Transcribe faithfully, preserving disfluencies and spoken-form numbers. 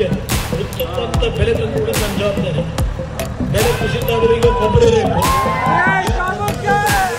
هي تتطلب بلد المدن تنجاب ده بلد مشيت تابريكو خبرة.